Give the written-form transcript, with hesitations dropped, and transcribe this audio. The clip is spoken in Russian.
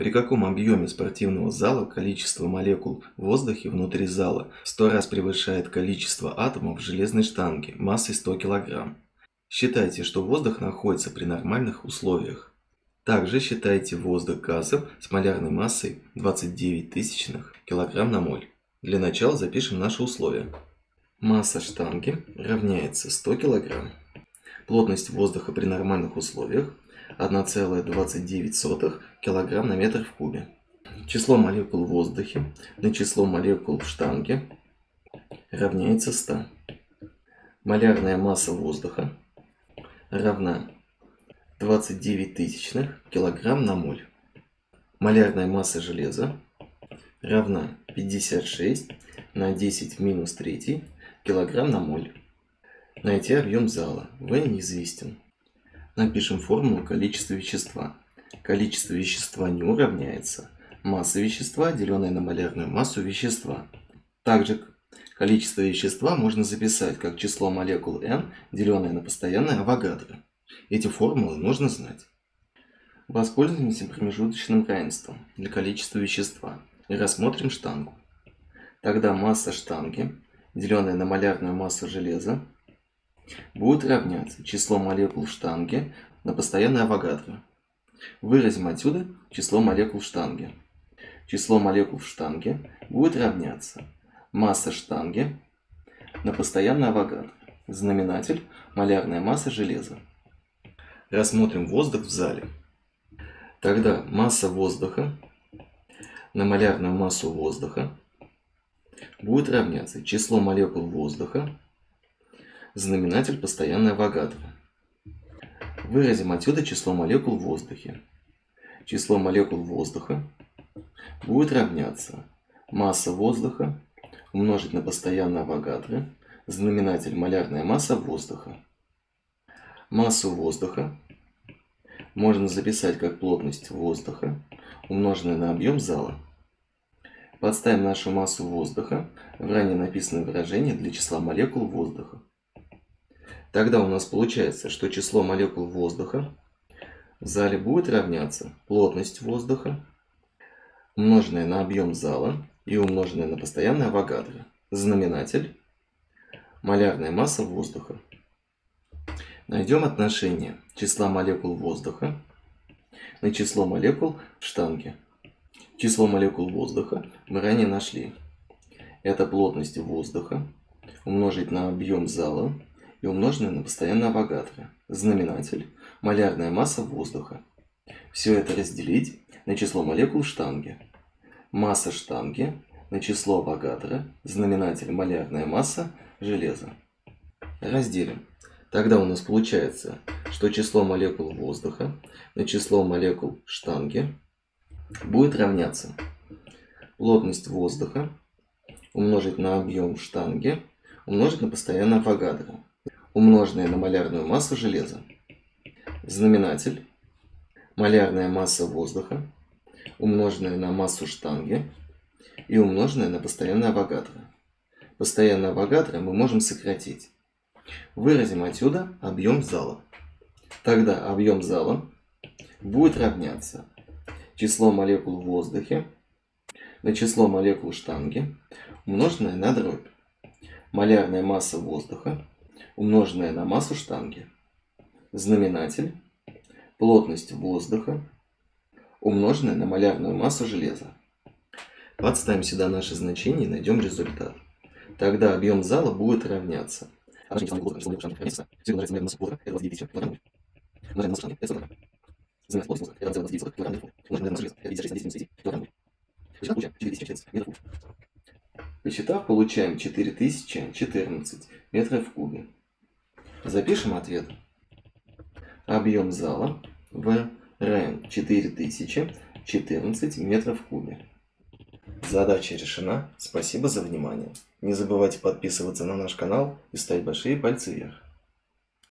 При каком объеме спортивного зала количество молекул в воздухе внутри зала в 100 раз превышает количество атомов в железной штанге массой 100 кг. Считайте, что воздух находится при нормальных условиях. Также считайте воздух газом с малярной массой 0,29 кг на моль. Для начала запишем наши условия. Масса штанги равняется 100 кг. Плотность воздуха при нормальных условиях 1,29 кг на метр в кубе. Число молекул в воздухе на число молекул в штанге равняется 100. Малярная масса воздуха равна 0,29 кг на моль. Малярная масса железа равна 56 на 10⁻³ кг на моль. Найти объем зала. В неизвестен. Напишем формулу количества вещества. Количество вещества не равняется масса вещества, деленное на малярную массу вещества. Также количество вещества можно записать как число молекул n, деленное на постоянное авогадро. Эти формулы нужно знать. Воспользуемся промежуточным равенством для количества вещества и рассмотрим штангу. Тогда масса штанги, деленная на малярную массу железа, будет равняться число молекул в штанге на постоянное авогадро. Выразим отсюда число молекул в штанге. Число молекул в штанге будет равняться масса штанги на постоянное авогадро. Знаменатель – малярная масса железа. Рассмотрим воздух в зале. Тогда масса воздуха на малярную массу воздуха будет равняться число молекул воздуха, знаменатель постоянное авогадро. Выразим отсюда число молекул в воздухе. Число молекул воздуха будет равняться масса воздуха умножить на постоянное авогадро, знаменатель малярная масса воздуха. Массу воздуха можно записать как плотность воздуха, умноженная на объем зала. Подставим нашу массу воздуха в ранее написанное выражение для числа молекул воздуха. Тогда у нас получается, что число молекул воздуха в зале будет равняться плотность воздуха, умноженное на объем зала и умноженное на постоянное авогадро. Знаменатель – малярная масса воздуха. Найдем отношение числа молекул воздуха на число молекул в штанге. Число молекул воздуха мы ранее нашли. Это плотность воздуха умножить на объем зала и умноженное на постоянное авогадро. Знаменатель – малярная масса воздуха. Все это разделить на число молекул штанги. Масса штанги на число авогадро, знаменатель – малярная масса железа. Разделим. Тогда у нас получается, что число молекул воздуха на число молекул штанги будет равняться плотность воздуха умножить на объем штанги умножить на постоянное авогадро, умноженное на малярную массу железа. Знаменатель – малярная масса воздуха, умноженная на массу штанги и умноженная на постоянное авогадро. Постоянное авогадро мы можем сократить. Выразим отсюда объем зала. Тогда объем зала будет равняться число молекул в воздухе на число молекул штанги, умноженное на дробь. Малярная масса воздуха, умноженная на массу штанги. Знаменатель – плотность воздуха, умноженная на малярную массу железа. Подставим сюда наши значения и найдем результат. Тогда объем зала будет равняться. Посчитав, получаем 4014 метров в кубе. Запишем ответ. Объем зала В равен 4014 метров в кубе. Задача решена. Спасибо за внимание. Не забывайте подписываться на наш канал и ставить большие пальцы вверх.